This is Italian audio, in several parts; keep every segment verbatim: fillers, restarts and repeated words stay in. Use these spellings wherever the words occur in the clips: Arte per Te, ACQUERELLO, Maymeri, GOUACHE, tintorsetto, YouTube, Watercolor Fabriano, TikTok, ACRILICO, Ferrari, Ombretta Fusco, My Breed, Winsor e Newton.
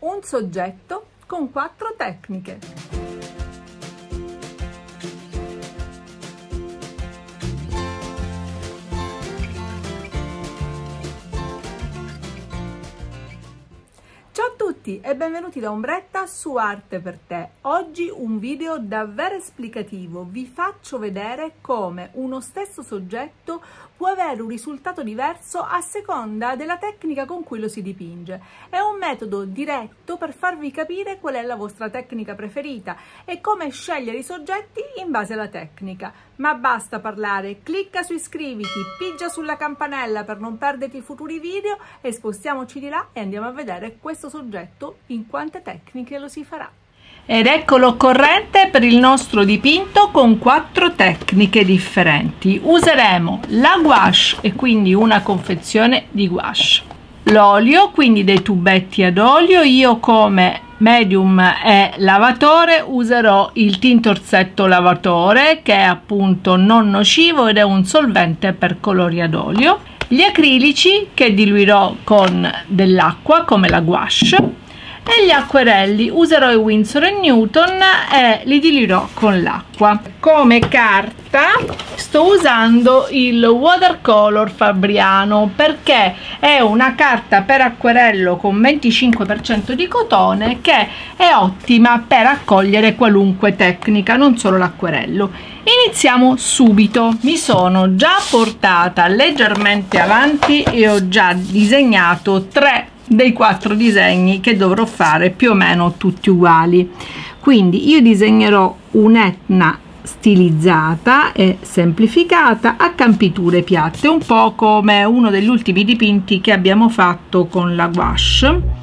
un soggetto con quattro tecniche. E benvenuti da Ombretta su Arte per Te. Oggi un video davvero esplicativo. Vi faccio vedere come uno stesso soggetto può avere un risultato diverso a seconda della tecnica con cui lo si dipinge. È un metodo diretto per farvi capire qual è la vostra tecnica preferita e come scegliere i soggetti in base alla tecnica. Ma basta parlare, clicca su iscriviti, pigia sulla campanella per non perderti i futuri video e spostiamoci di là e andiamo a vedere questo soggetto in quante tecniche lo si farà. Ed ecco l'occorrente per il nostro dipinto con quattro tecniche differenti. Useremo la gouache e quindi una confezione di gouache, l'olio, quindi dei tubetti ad olio. Io come medium e lavatore userò il tintorsetto lavatore, che è appunto non nocivo ed è un solvente per colori ad olio, gli acrilici che diluirò con dell'acqua come la gouache, e gli acquerelli. Userò i Winsor e Newton e li diluirò con l'acqua. Come carta sto usando il Watercolor Fabriano perché è una carta per acquerello con venticinque per cento di cotone che è ottima per accogliere qualunque tecnica, non solo l'acquerello. Iniziamo subito. Mi sono già portata leggermente avanti e ho già disegnato tre dei quattro disegni che dovrò fare più o meno tutti uguali. Quindi io disegnerò un'Etna stilizzata e semplificata a campiture piatte, un po' come uno degli ultimi dipinti che abbiamo fatto con la gouache.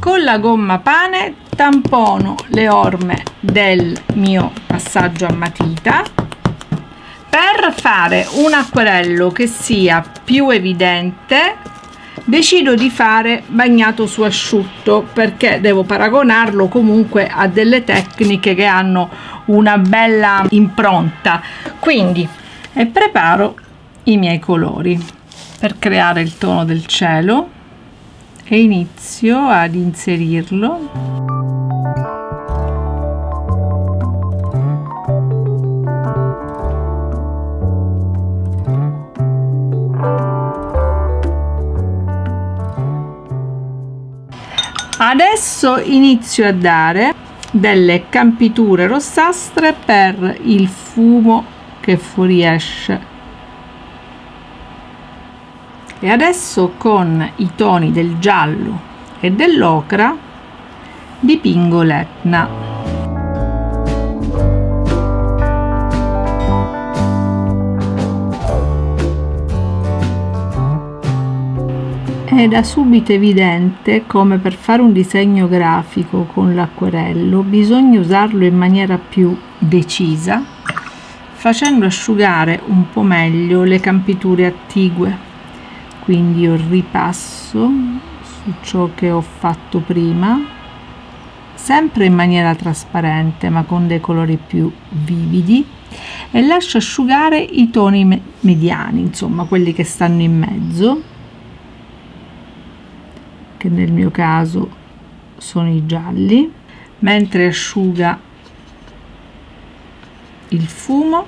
Con la gomma pane tampono le orme del mio passaggio a matita per fare un acquerello che sia più evidente. Decido di fare bagnato su asciutto perché devo paragonarlo comunque a delle tecniche che hanno una bella impronta. Quindi e preparo i miei colori per creare il tono del cielo e inizio ad inserirlo. Adesso inizio a dare delle campiture rossastre per il fumo che fuoriesce. E adesso con i toni del giallo e dell'ocra dipingo l'Etna. È da subito evidente come per fare un disegno grafico con l'acquerello bisogna usarlo in maniera più decisa, facendo asciugare un po' meglio le campiture attigue. Quindi io ripasso su ciò che ho fatto prima, sempre in maniera trasparente ma con dei colori più vividi, e lascio asciugare i toni me- mediani, insomma quelli che stanno in mezzo, che nel mio caso sono i gialli. Mentre asciuga il fumo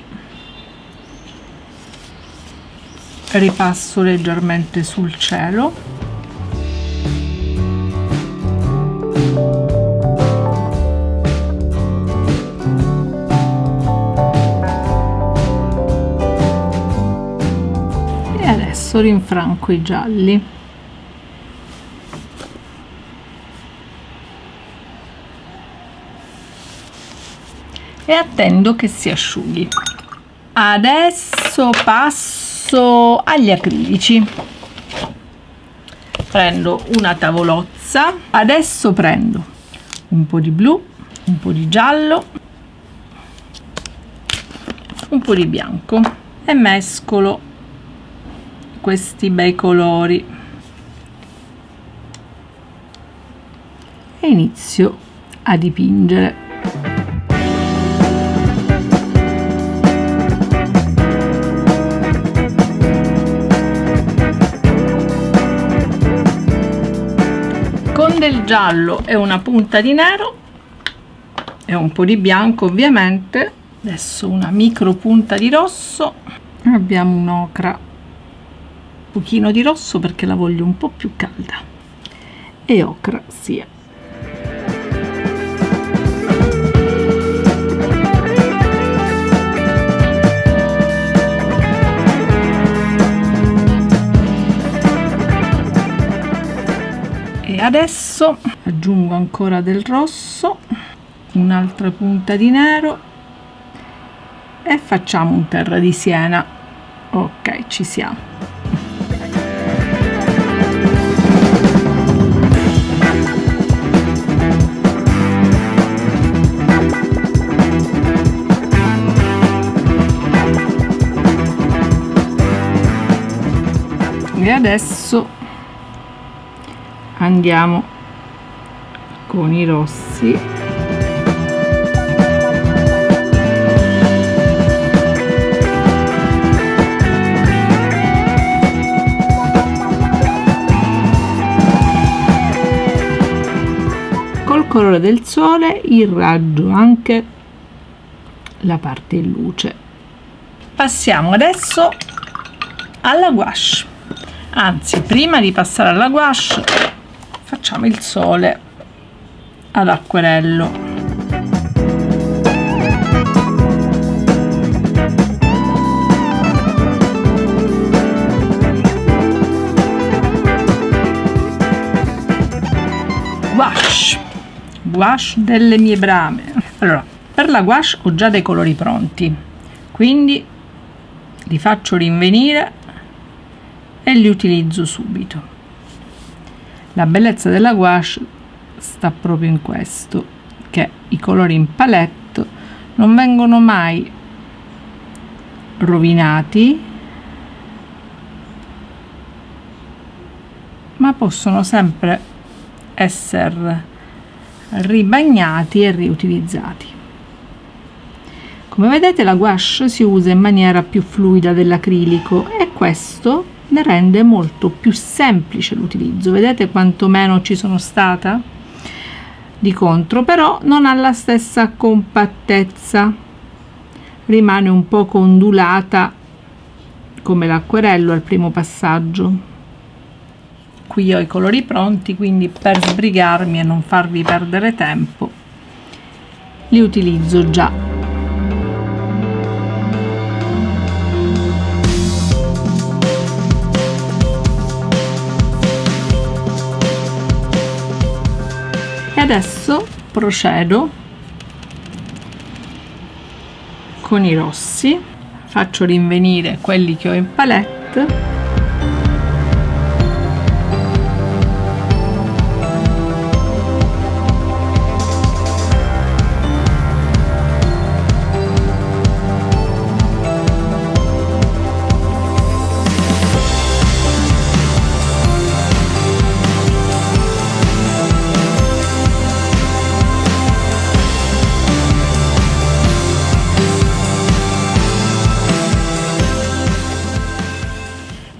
ripasso leggermente sul cielo e adesso rinfranco i gialli. E attendo che si asciughi. Adesso passo agli acrilici. Prendo una tavolozza, adesso prendo un po' di blu, un po' di giallo, un po' di bianco e mescolo questi bei colori e inizio a dipingere. con del giallo e una punta di nero e un po' di bianco ovviamente, adesso una micro punta di rosso, abbiamo un'ocra, un pochino di rosso perché la voglio un po' più calda, e ocra sia. Adesso aggiungo ancora del rosso, un'altra punta di nero e facciamo un terra di Siena. Ok, ci siamo. E adesso andiamo con i rossi col colore del sole, irraggio anche la parte in luce. Passiamo adesso alla gouache, anzi prima di passare alla gouache facciamo il sole ad acquerello. Gouache, gouache delle mie brame. Allora, per la gouache ho già dei colori pronti, quindi li faccio rinvenire e li utilizzo subito. La bellezza della gouache sta proprio in questo, che i colori in palette non vengono mai rovinati, ma possono sempre essere ribagnati e riutilizzati. Come vedete la gouache si usa in maniera più fluida dell'acrilico e questo ne rende molto più semplice l'utilizzo. Vedete quanto meno ci sono stata? Di contro però non ha la stessa compattezza, rimane un po' ondulata come l'acquerello al primo passaggio. Qui ho i colori pronti, quindi per sbrigarmi e non farvi perdere tempo li utilizzo già. Adesso procedo con i rossi, faccio rinvenire quelli che ho in palette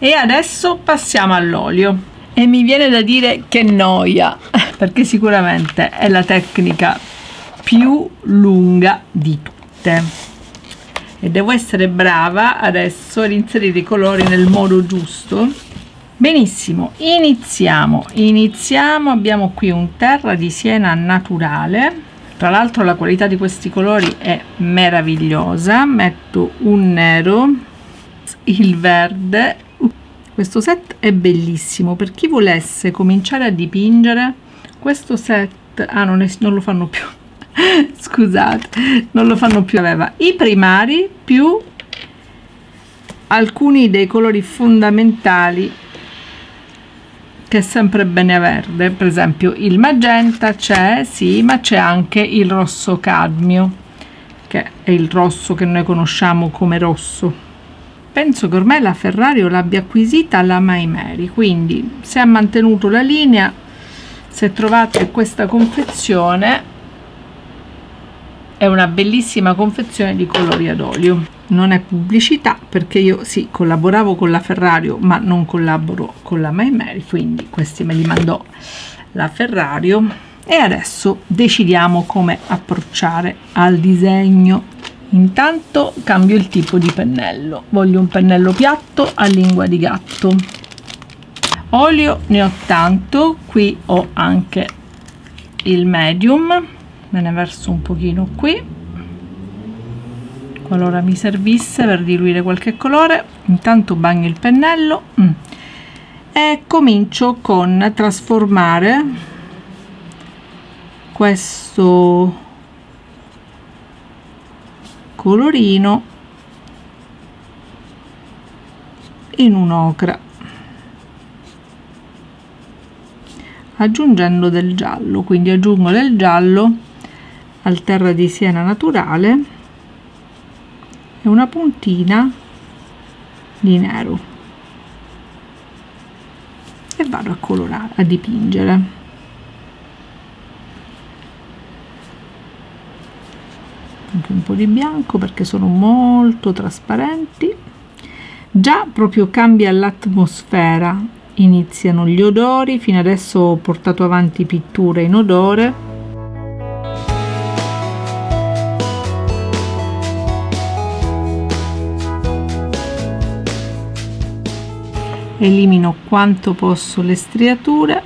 e adesso passiamo all'olio. E mi viene da dire che noia, perché sicuramente è la tecnica più lunga di tutte e devo essere brava adesso ad inserire i colori nel modo giusto. Benissimo, iniziamo iniziamo abbiamo qui un terra di Siena naturale, tra l'altro la qualità di questi colori è meravigliosa. Metto un nero, il verde. Questo set è bellissimo per chi volesse cominciare a dipingere. Questo set ah non, è, non lo fanno più scusate, non lo fanno più. Aveva i primari più alcuni dei colori fondamentali che è sempre bene avere, per esempio il magenta c'è, sì, ma c'è anche il rosso cadmio, che è il rosso che noi conosciamo come rosso. Penso che ormai la Ferrari o l'abbia acquisita la Maymeri, quindi se ha mantenuto la linea, se trovate questa confezione, è una bellissima confezione di colori ad olio. Non è pubblicità perché io sì, collaboravo con la Ferrari ma non collaboro con la Maymeri, quindi questi me li mandò la Ferrari. E adesso decidiamo come approcciare al disegno. Intanto cambio il tipo di pennello, voglio un pennello piatto a lingua di gatto. Olio ne ho tanto, qui ho anche il medium, me ne verso un pochino qui qualora mi servisse per diluire qualche colore. Intanto bagno il pennello mm. e comincio con trasformare questo colorino in un'ocra, aggiungendo del giallo. Quindi aggiungo del giallo al terra di siena naturale, una puntina di nero, e vado a colorare, a dipingere. Anche un po' di bianco perché sono molto trasparenti. Già proprio cambia l'atmosfera, iniziano gli odori. Fino adesso ho portato avanti pitture in odore. Elimino quanto posso le striature.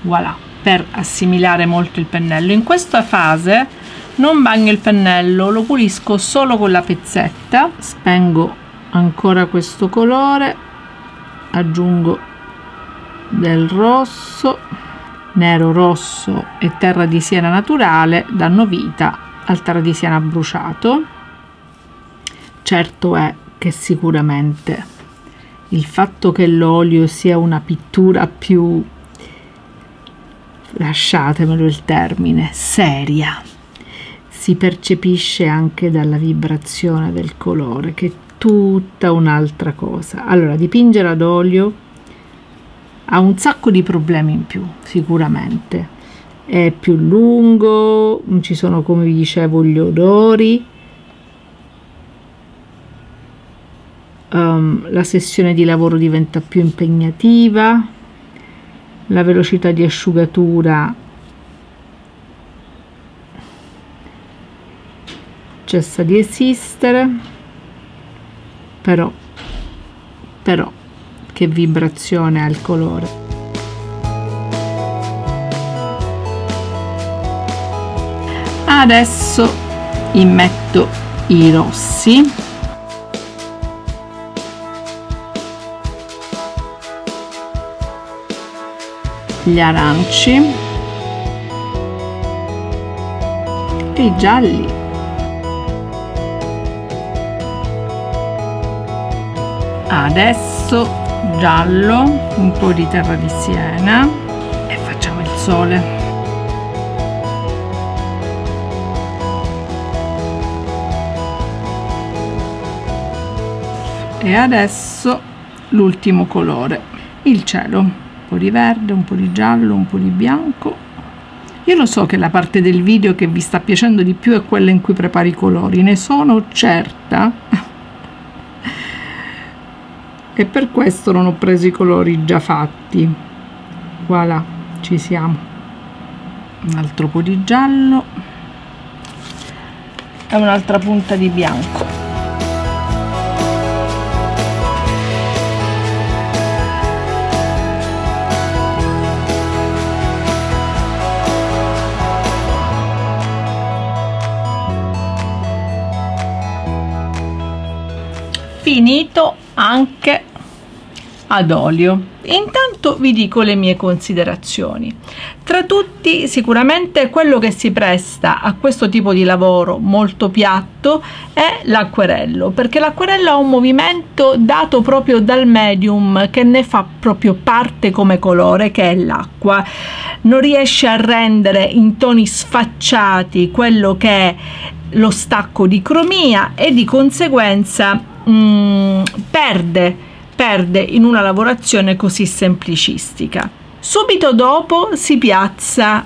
Voilà, per assimilare molto il pennello. In questa fase non bagno il pennello, lo pulisco solo con la pezzetta. Spengo ancora questo colore, aggiungo del rosso, nero, rosso e terra di siena naturale danno vita al terra di siena bruciato. Certo è che sicuramente il fatto che l'olio sia una pittura più, lasciatemelo il termine, seria, si percepisce anche dalla vibrazione del colore, che è tutta un'altra cosa. Allora, dipingere ad olio ha un sacco di problemi in più, sicuramente. È più lungo, ci sono, come vi dicevo, gli odori. Um, la sessione di lavoro diventa più impegnativa, la velocità di asciugatura cessa di esistere, però, però che vibrazione ha il colore. Adesso immetto i rossi. Gli aranci e i gialli. Adesso giallo, un po' di terra di siena e facciamo il sole. E adesso l'ultimo colore, il cielo. Un po' di verde, un po' di giallo, un po' di bianco. Io lo so che la parte del video che vi sta piacendo di più è quella in cui preparo i colori, ne sono certa. E per questo non ho preso i colori già fatti. Voilà, ci siamo. Un altro po' di giallo e un'altra punta di bianco. Finito anche ad olio. Intanto vi dico le mie considerazioni. Tra tutti, sicuramente quello che si presta a questo tipo di lavoro molto piatto è l'acquerello, perché l'acquerello ha un movimento dato proprio dal medium che ne fa proprio parte come colore, che è l'acqua. Non riesce a rendere in toni sfacciati quello che è lo stacco di cromia e di conseguenza Mm, perde, perde in una lavorazione così semplicistica. Subito dopo si piazza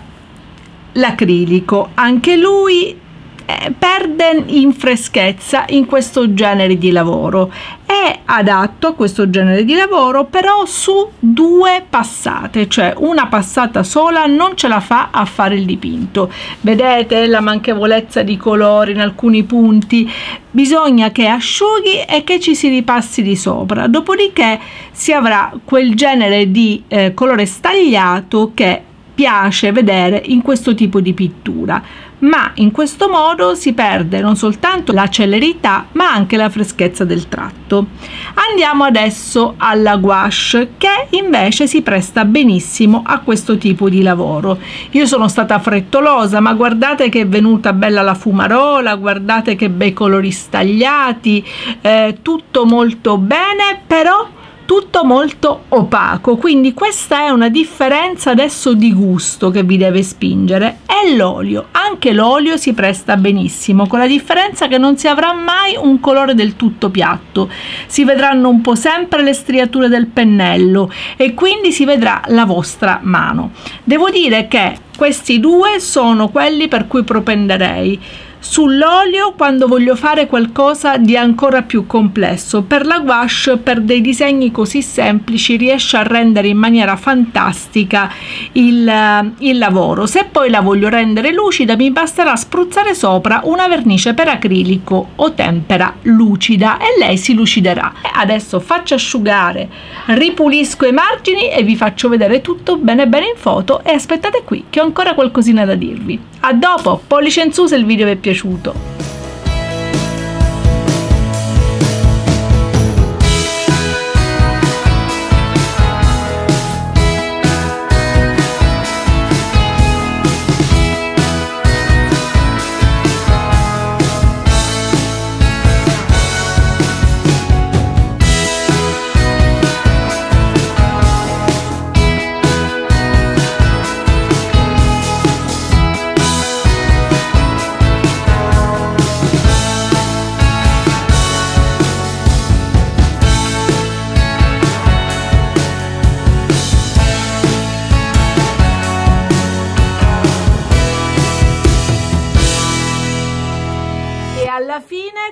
l'acrilico, anche lui eh, perde in freschezza in questo genere di lavoro, e è adatto a questo genere di lavoro, però su due passate, cioè una passata sola non ce la fa a fare il dipinto. Vedete la manchevolezza di colore in alcuni punti? Bisogna che asciughi e che ci si ripassi di sopra, dopodiché si avrà quel genere di eh, colore stagliato che piace vedere in questo tipo di pittura, ma in questo modo si perde non soltanto la celerità ma anche la freschezza del tratto. Andiamo adesso alla gouache, che invece si presta benissimo a questo tipo di lavoro. Io sono stata frettolosa, ma guardate che è venuta bella la fumarola, guardate che bei colori stagliati, eh, tutto molto bene, però tutto molto opaco, quindi questa è una differenza adesso di gusto che vi deve spingere. E l'olio, anche l'olio si presta benissimo, con la differenza che non si avrà mai un colore del tutto piatto, si vedranno un po' sempre le striature del pennello e quindi si vedrà la vostra mano. Devo dire che questi due sono quelli per cui propenderei. Sull'olio quando voglio fare qualcosa di ancora più complesso, per la gouache per dei disegni così semplici riesce a rendere in maniera fantastica il, il lavoro. Se poi la voglio rendere lucida mi basterà spruzzare sopra una vernice per acrilico o tempera lucida e lei si luciderà. Adesso faccio asciugare, ripulisco i margini e vi faccio vedere tutto bene bene in foto, e aspettate qui che ho ancora qualcosina da dirvi. A dopo, pollice in su se il video vi è piaciuto.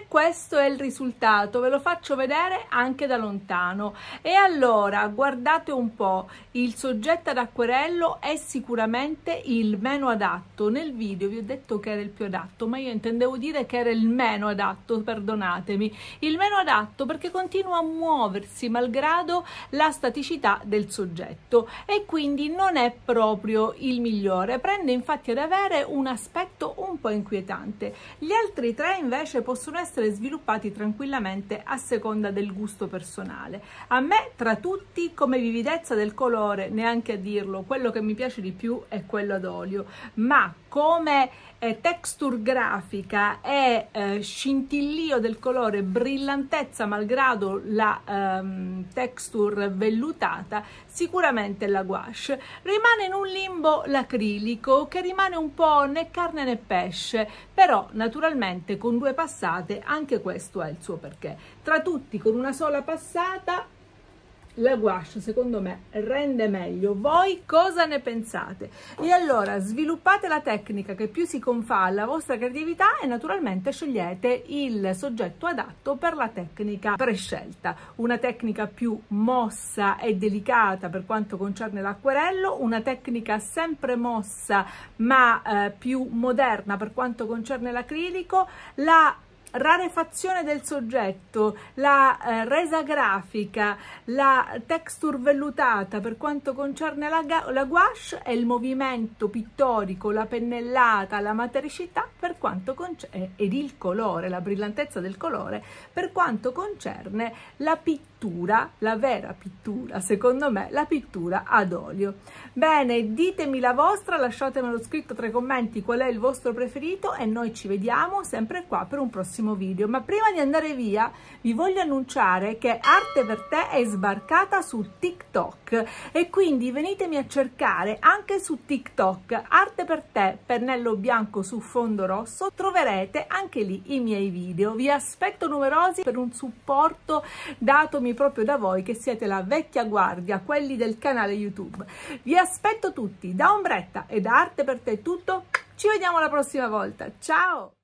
Questo è il risultato, ve lo faccio vedere anche da lontano. E allora guardate un po', il soggetto ad acquerello è sicuramente il meno adatto. Nel video vi ho detto che era il più adatto, ma io intendevo dire che era il meno adatto, perdonatemi, il meno adatto perché continua a muoversi malgrado la staticità del soggetto e quindi non è proprio il migliore, prende infatti ad avere un aspetto un po' inquietante. Gli altri tre invece possono essere sviluppati tranquillamente a seconda del gusto personale. A me tra tutti come vividezza del colore neanche a dirlo, quello che mi piace di più è quello ad olio, ma come eh, texture grafica e eh, scintillio del colore, brillantezza malgrado la ehm, texture vellutata, sicuramente la gouache. Rimane in un limbo l'acrilico che rimane un po' né carne né pesce, però naturalmente con due passate anche questo ha il suo perché. Tra tutti con una sola passata la gouache secondo me rende meglio. Voi cosa ne pensate? E allora sviluppate la tecnica che più si confà alla vostra creatività e naturalmente scegliete il soggetto adatto per la tecnica prescelta. Una tecnica più mossa e delicata per quanto concerne l'acquerello, una tecnica sempre mossa ma eh, più moderna per quanto concerne l'acrilico, la rarefazione del soggetto, la eh, resa grafica, la texture vellutata per quanto concerne la, la gouache e il movimento pittorico, la pennellata, la matericità per quanto concerne ed il colore, la brillantezza del colore per quanto concerne la pittura, la vera pittura, secondo me la pittura ad olio. Bene, ditemi la vostra, lasciatemelo scritto tra i commenti qual è il vostro preferito e noi ci vediamo sempre qua per un prossimo video. Ma prima di andare via vi voglio annunciare che Arte per Te è sbarcata su TikTok e quindi venitemi a cercare anche su TikTok. Arte per Te, pennello bianco su fondo rosso, troverete anche lì i miei video. Vi aspetto numerosi per un supporto datomi proprio da voi che siete la vecchia guardia, quelli del canale YouTube. Vi aspetto tutti, da Ombretta e da Arte per Te è tutto, ci vediamo la prossima volta, ciao!